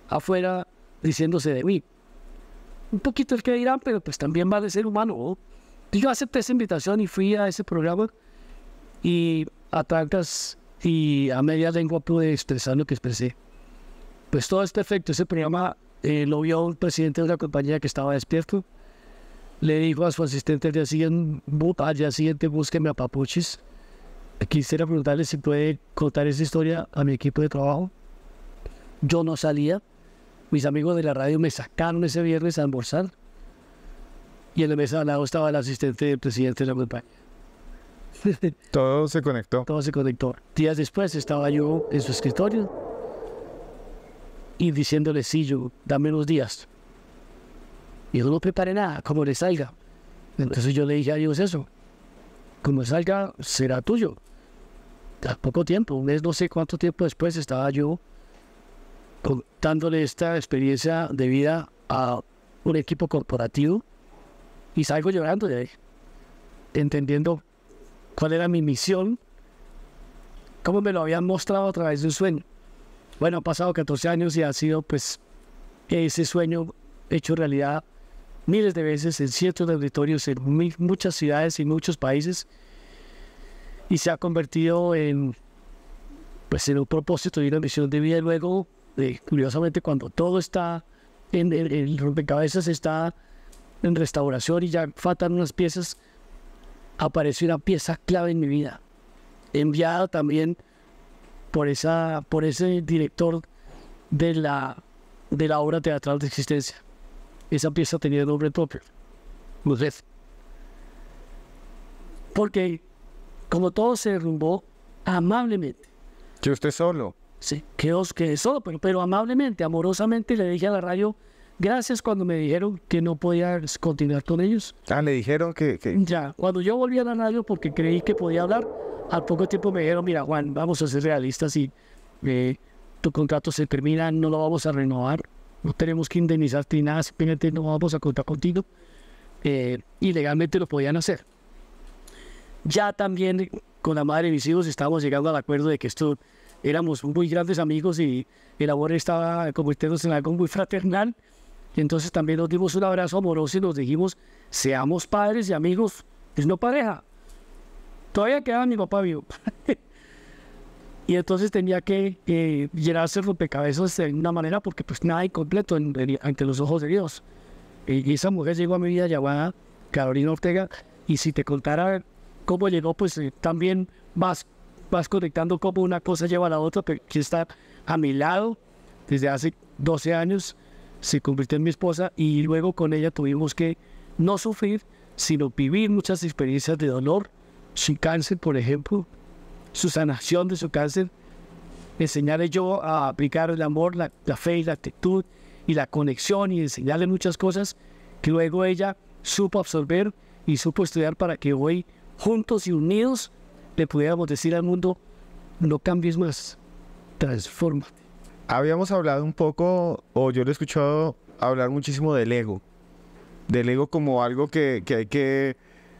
afuera diciéndose de mí. Un poquito el que dirán, pero pues también va de ser humano, ¿no? Yo acepté esa invitación y fui a ese programa, y a trancas y a media lengua pude expresar lo que expresé. Pues todo es perfecto. Ese programa eh, lo vio un presidente de una compañía que estaba despierto. Le dijo a su asistente al día siguiente, al día siguiente búsqueme a Papuchis. Quisiera preguntarle si puede contar esa historia a mi equipo de trabajo. Yo no salía. Mis amigos de la radio me sacaron ese viernes a almorzar. Y en la mesa al lado estaba el asistente del presidente de la compañía. Todo se conectó. Todo se conectó. Días después estaba yo en su escritorio y diciéndole, sí, yo, dame unos días. Y yo no preparé nada, como le salga. Entonces yo le dije a Dios eso. Como salga, será tuyo. A poco tiempo, un mes, no sé cuánto tiempo después, estaba yo contándole esta experiencia de vida a un equipo corporativo y salgo llorando de ahí, entendiendo cuál era mi misión, cómo me lo habían mostrado a través de un sueño. Bueno, han pasado catorce años y ha sido pues ese sueño hecho realidad miles de veces en cientos de auditorios, en muchas ciudades y muchos países, y se ha convertido en, pues, en un propósito y una misión de vida. Y luego, eh, curiosamente, cuando todo está en el rompecabezas, está en restauración y ya faltan unas piezas, apareció una pieza clave en mi vida, enviada también por, esa, por ese director de la, de la obra teatral de existencia. Esa pieza tenía nombre propio, Red. Porque como todo se derrumbó amablemente. ¿Que usted solo? Sí, que quedé solo, pero, pero amablemente, amorosamente le dije a la radio, gracias cuando me dijeron que no podía continuar con ellos. Ah, le dijeron que, que... Ya, cuando yo volví a la radio porque creí que podía hablar, al poco tiempo me dijeron, mira Juan, vamos a ser realistas y eh, tu contrato se termina, no lo vamos a renovar, no tenemos que indemnizarte ni nada, simplemente no vamos a contar contigo. Eh, y legalmente lo podían hacer. Ya también con la madre de mis hijos estábamos llegando al acuerdo de que esto... Éramos muy grandes amigos y el amor estaba convirtiéndose en algo muy fraternal. Y entonces también nos dimos un abrazo amoroso y nos dijimos, seamos padres y amigos, es no pareja. Todavía quedaba mi papá vivo. Y entonces tenía que eh, llenarse el rompecabezas de una manera porque pues nada incompleto en, en, ante los ojos de Dios. Y, y esa mujer llegó a mi vida llamada Carolina Ortega. Y si te contara cómo llegó, pues eh, también más... vas conectando cómo una cosa lleva a la otra, pero que está a mi lado desde hace doce años, se convirtió en mi esposa y luego con ella tuvimos que no sufrir, sino vivir muchas experiencias de dolor, su cáncer, por ejemplo, su sanación de su cáncer, enseñarle yo a aplicar el amor, la, la fe y la actitud y la conexión y enseñarle muchas cosas que luego ella supo absorber y supo estudiar para que hoy, juntos y unidos, le pudiéramos decir al mundo, no cambies más, transfórmate. Habíamos hablado un poco, o yo lo he escuchado hablar muchísimo del ego, del ego como algo que, que hay que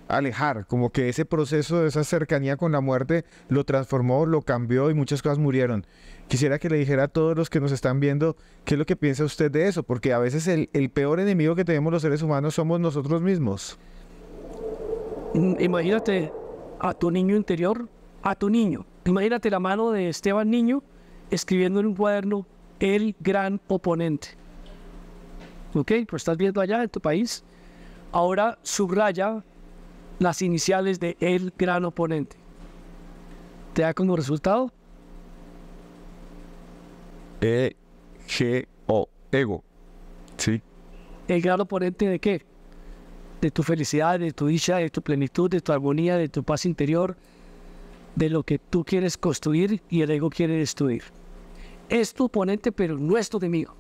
alejar, como que ese proceso, esa cercanía con la muerte lo transformó, lo cambió y muchas cosas murieron. Quisiera que le dijera a todos los que nos están viendo qué es lo que piensa usted de eso, porque a veces el, el peor enemigo que tenemos los seres humanos somos nosotros mismos. Imagínate... a tu niño interior, a tu niño. Imagínate la mano de Esteban Niño escribiendo en un cuaderno el gran oponente. ¿Ok? Lo estás viendo allá en tu país. Ahora subraya las iniciales de el gran oponente. ¿Te da como resultado? E G O, ego. Sí. ¿El gran oponente de qué? De tu felicidad, de tu dicha, de tu plenitud, de tu armonía, de tu paz interior, de lo que tú quieres construir y el ego quiere destruir. Es tu oponente, pero no es tu enemigo.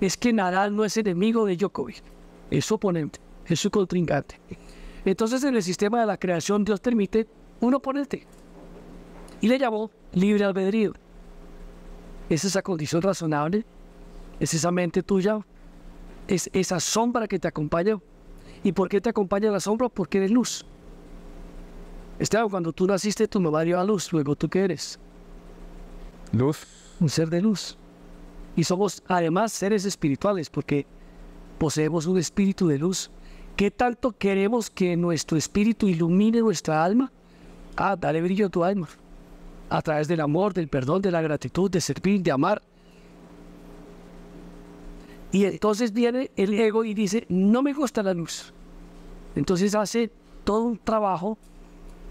Es que Nadal no es enemigo de Djokovic, es su oponente, es su contrincante. Entonces, en el sistema de la creación, Dios permite un oponente y le llamó libre albedrío. Es esa condición razonable, es esa mente tuya, es esa sombra que te acompaña. ¿Y por qué te acompaña la sombra? Porque eres luz. Esteban, cuando tú naciste, tu mamá dio a luz. Luego, ¿tú qué eres? Luz. Un ser de luz. Y somos, además, seres espirituales, porque poseemos un espíritu de luz. ¿Qué tanto queremos que nuestro espíritu ilumine nuestra alma? Ah, dale brillo a tu alma. A través del amor, del perdón, de la gratitud, de servir, de amar. Y entonces viene el ego y dice, no me gusta la luz. Entonces hace todo un trabajo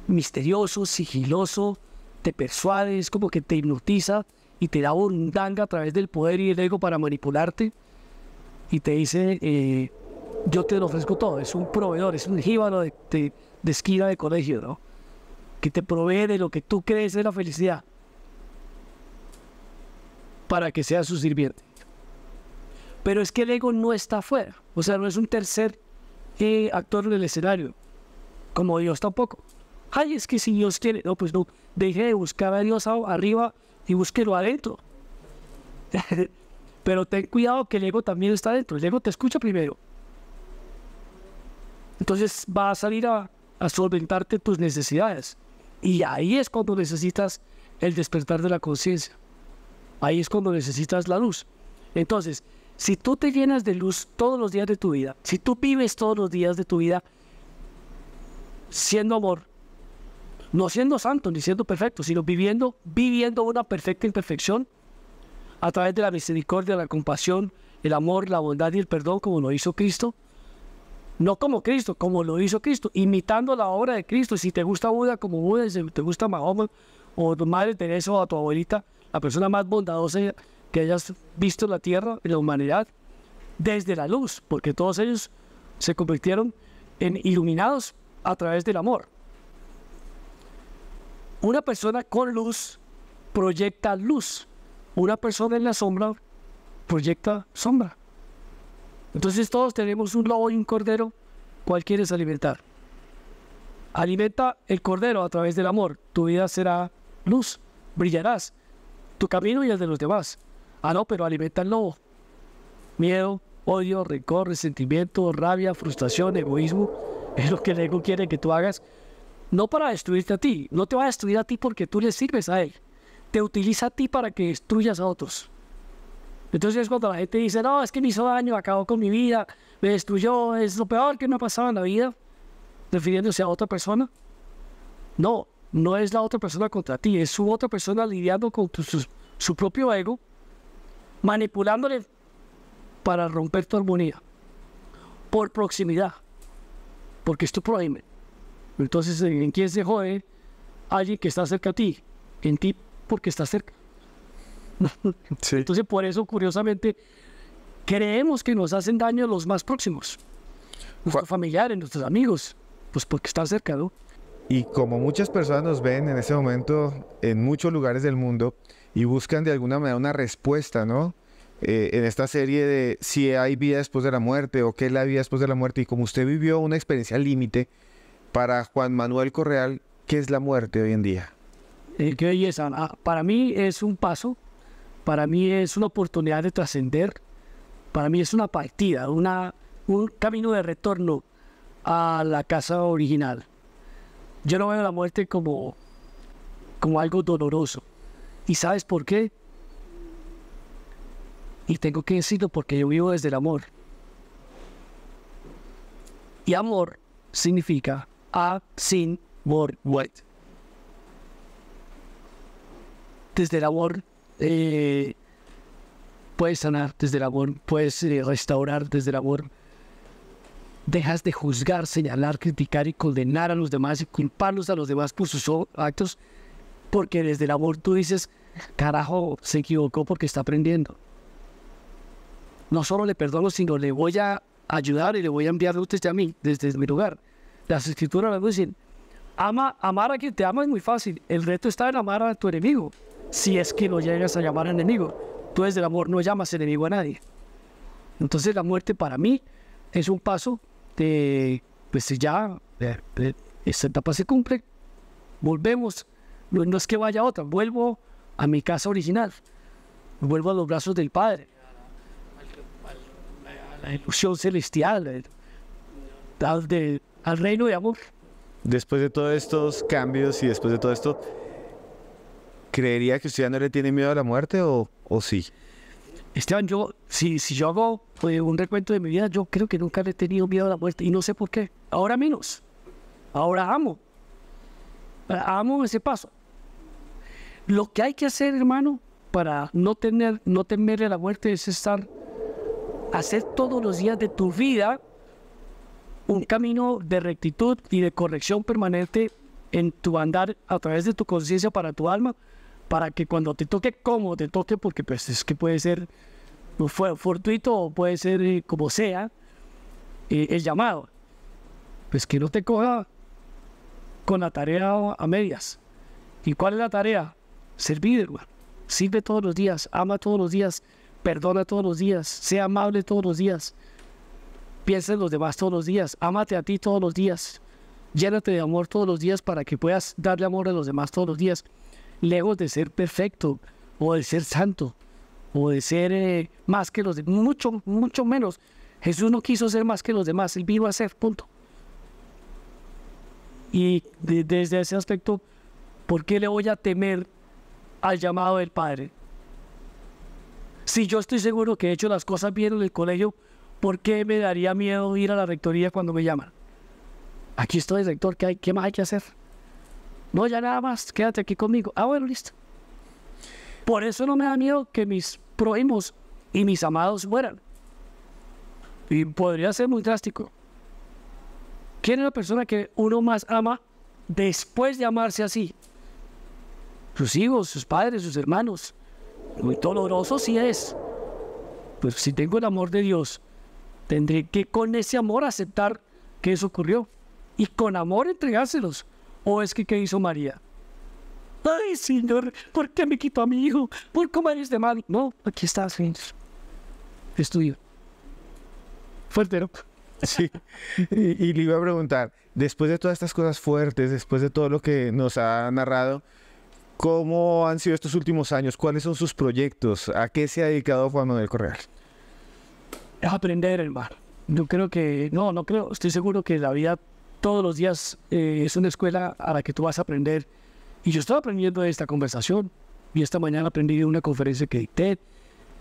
misterioso, sigiloso, te persuade, es como que te hipnotiza y te da burundanga a través del poder y el ego para manipularte. Y te dice, eh, yo te lo ofrezco todo, es un proveedor, es un jíbaro de, de, de esquina de colegio, ¿no? que te provee de lo que tú crees es la felicidad, para que sea su sirviente. Pero es que el ego no está afuera, o sea, no es un tercer eh, actor del escenario, como Dios tampoco. Ay, es que si Dios quiere, no, pues no, deje de buscar a Dios arriba y búsquelo adentro. Pero ten cuidado que el ego también está adentro, el ego te escucha primero. Entonces va a salir a, a solventarte tus necesidades. Y ahí es cuando necesitas el despertar de la conciencia. Ahí es cuando necesitas la luz. Entonces, si tú te llenas de luz todos los días de tu vida, si tú vives todos los días de tu vida siendo amor, no siendo santo ni siendo perfecto, sino viviendo, viviendo una perfecta imperfección a través de la misericordia, la compasión, el amor, la bondad y el perdón, como lo hizo Cristo. No como Cristo, como lo hizo Cristo, imitando la obra de Cristo. Si te gusta Buda, como Buda, si te gusta Mahoma, o tu madre Teresa, o a tu abuelita, la persona más bondadosa que hayas visto en la tierra, en la humanidad, desde la luz, porque todos ellos se convirtieron en iluminados a través del amor. Una persona con luz proyecta luz, una persona en la sombra proyecta sombra. Entonces todos tenemos un lobo y un cordero, ¿cuál quieres alimentar? Alimenta el cordero a través del amor, tu vida será luz, brillarás, tu camino y el de los demás. Ah no, pero alimenta el lobo, miedo, odio, rencor, resentimiento, rabia, frustración, egoísmo, es lo que el ego quiere que tú hagas, no para destruirte a ti, no te va a destruir a ti porque tú le sirves a él, te utiliza a ti para que destruyas a otros. Entonces cuando la gente dice, no, es que me hizo daño, acabó con mi vida, me destruyó, es lo peor que me ha pasado en la vida, refiriéndose a otra persona. No, no es la otra persona contra ti, es su otra persona lidiando con tu, su, su propio ego, manipulándole para romper tu armonía, por proximidad, porque es tu prójimo. Entonces, ¿en quién se jode? Alguien que está cerca a ti, en ti porque está cerca. Sí. Entonces por eso curiosamente creemos que nos hacen daño los más próximos, nuestros familiares, nuestros amigos, pues porque están cerca, ¿no? Y como muchas personas nos ven en este momento en muchos lugares del mundo y buscan de alguna manera una respuesta, ¿no? Eh, en esta serie de si hay vida después de la muerte o qué es la vida después de la muerte, y como usted vivió una experiencia límite, para Juan Manuel Correal, ¿qué es la muerte hoy en día? Eh, qué belleza. Ah, para mí es un paso. Para mí es una oportunidad de trascender, para mí es una partida, una, un camino de retorno a la casa original. Yo no veo la muerte como, como algo doloroso. ¿Y sabes por qué? Y tengo que decirlo porque yo vivo desde el amor. Y amor significa a, sin, mor, white. Desde el amor Eh, puedes sanar desde el amor, puedes eh, restaurar desde el amor. Dejas de juzgar, señalar, criticar y condenar a los demás y culparlos a los demás por sus actos, porque desde el amor tú dices, carajo, se equivocó porque está aprendiendo. No solo le perdono, sino le voy a ayudar y le voy a enviar luz desde a mí, desde mi lugar. Las escrituras nos dicen, ama, amar a quien te ama es muy fácil, el reto está en amar a tu enemigo. Si es que lo llegas a llamar enemigo, tú desde el amor no llamas enemigo a nadie. Entonces la muerte para mí es un paso de, pues ya esta etapa se cumple, volvemos, no es que vaya otra, vuelvo a mi casa original, vuelvo a los brazos del Padre, a la ilusión celestial, al, de, al reino de amor. Después de todos estos cambios y después de todo esto, ¿creería que usted ya no le tiene miedo a la muerte o, o sí? Esteban, yo, si, si yo hago pues, un recuento de mi vida, yo creo que nunca le he tenido miedo a la muerte y no sé por qué. Ahora menos. Ahora amo. Amo ese paso. Lo que hay que hacer, hermano, para no, tener, no temerle a la muerte es estar, hacer todos los días de tu vida un camino de rectitud y de corrección permanente en tu andar a través de tu conciencia para tu alma, para que cuando te toque, como te toque, porque pues es que puede ser fortuito o puede ser eh, como sea, eh, el llamado, pues que no te coja con la tarea a medias. ¿Y cuál es la tarea? Servir, hermano. Sirve todos los días, ama todos los días, perdona todos los días, sea amable todos los días, piensa en los demás todos los días, ámate a ti todos los días, llénate de amor todos los días para que puedas darle amor a los demás todos los días, lejos de ser perfecto, o de ser santo, o de ser eh, más que los demás, mucho, mucho menos. Jesús no quiso ser más que los demás, Él vino a ser, punto. Y de, desde ese aspecto, ¿por qué le voy a temer al llamado del Padre? Si yo estoy seguro que he hecho las cosas bien en el colegio, ¿por qué me daría miedo ir a la rectoría cuando me llaman? Aquí estoy, rector, ¿qué hay? ¿Qué más hay que hacer? No, ya nada más, quédate aquí conmigo. Ah, bueno, listo. Por eso no me da miedo que mis prójimos y mis amados mueran. Y podría ser muy drástico. ¿Quién es la persona que uno más ama después de amarse así? Sus hijos, sus padres, sus hermanos. Muy doloroso sí es, pero si tengo el amor de Dios, tendré que con ese amor aceptar que eso ocurrió y con amor entregárselos. ¿O es que qué hizo María? Ay, Señor, ¿por qué me quitó a mi hijo? ¿Por qué me eres de mal? No, aquí estás, Señor. Es tuyo. Fuerte, ¿no? Sí, y, y le iba a preguntar, después de todas estas cosas fuertes, después de todo lo que nos ha narrado, ¿cómo han sido estos últimos años? ¿Cuáles son sus proyectos? ¿A qué se ha dedicado Juan Manuel Correal? Es aprender, hermano. Yo creo que, no, no creo, estoy seguro que la vida todos los días eh, es una escuela a la que tú vas a aprender. Y yo estaba aprendiendo de esta conversación, y esta mañana aprendí de una conferencia que dicté,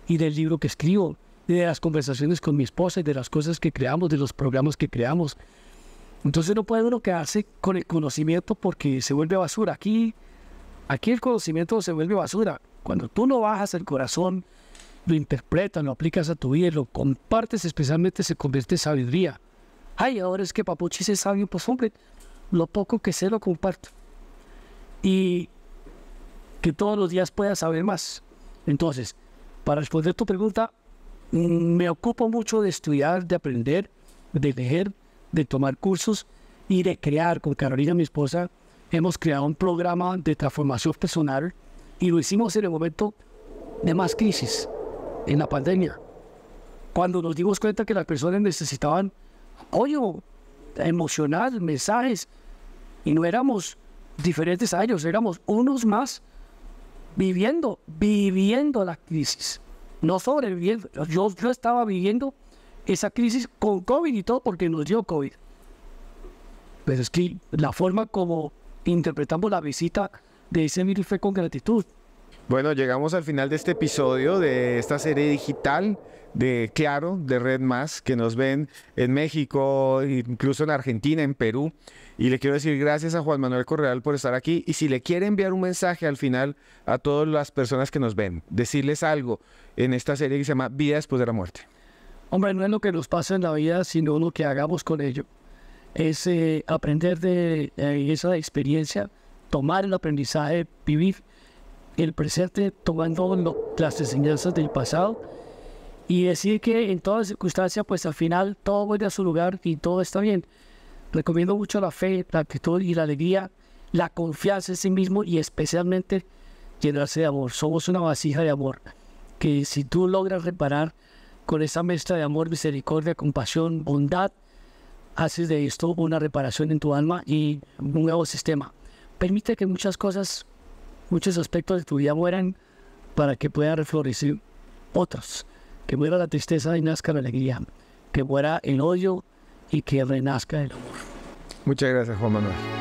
y del libro que escribo, y de las conversaciones con mi esposa, y de las cosas que creamos, de los programas que creamos. Entonces no puede uno quedarse con el conocimiento porque se vuelve basura. Aquí... Aquí el conocimiento se vuelve basura. Cuando tú lo bajas al corazón, lo interpretas, lo aplicas a tu vida, lo compartes, especialmente se convierte en sabiduría. Ay, ahora es que Papuchis es sabio, pues hombre, lo poco que sé lo comparto. Y que todos los días puedas saber más. Entonces, para responder tu pregunta, me ocupo mucho de estudiar, de aprender, de leer, de tomar cursos y de crear. Con Carolina, mi esposa, hemos creado un programa de transformación personal y lo hicimos en el momento de más crisis, en la pandemia. Cuando nos dimos cuenta que las personas necesitaban apoyo emocional, mensajes, y no éramos diferentes a ellos, éramos unos más viviendo, viviendo la crisis, no sobreviviendo. Yo, yo estaba viviendo esa crisis con COVID y todo porque nos dio COVID. Pero es que la forma como interpretamos la visita de ese virus fue con gratitud. Bueno, llegamos al final de este episodio de esta serie digital de Claro, de Red Más, que nos ven en México, incluso en Argentina, en Perú. Y le quiero decir gracias a Juan Manuel Correal por estar aquí. Y si le quiere enviar un mensaje al final a todas las personas que nos ven, decirles algo en esta serie que se llama Vida Después de la Muerte. Hombre, no es lo que nos pasa en la vida, sino lo que hagamos con ello. Es eh, aprender de eh, esa experiencia, tomar el aprendizaje, vivir el presente tomando lo, las enseñanzas del pasado y decir que en todas circunstancias, pues al final todo vuelve a su lugar y todo está bien. Recomiendo mucho la fe, la actitud y la alegría, la confianza en sí mismo y especialmente llenarse de amor. Somos una vasija de amor que si tú logras reparar con esa mezcla de amor, misericordia, compasión, bondad, haces de esto una reparación en tu alma y un nuevo sistema. Permite que muchas cosas, muchos aspectos de tu vida mueran para que puedan reflorecer otros. Que muera la tristeza y nazca la alegría. Que muera el odio y que renazca el amor. Muchas gracias, Juan Manuel.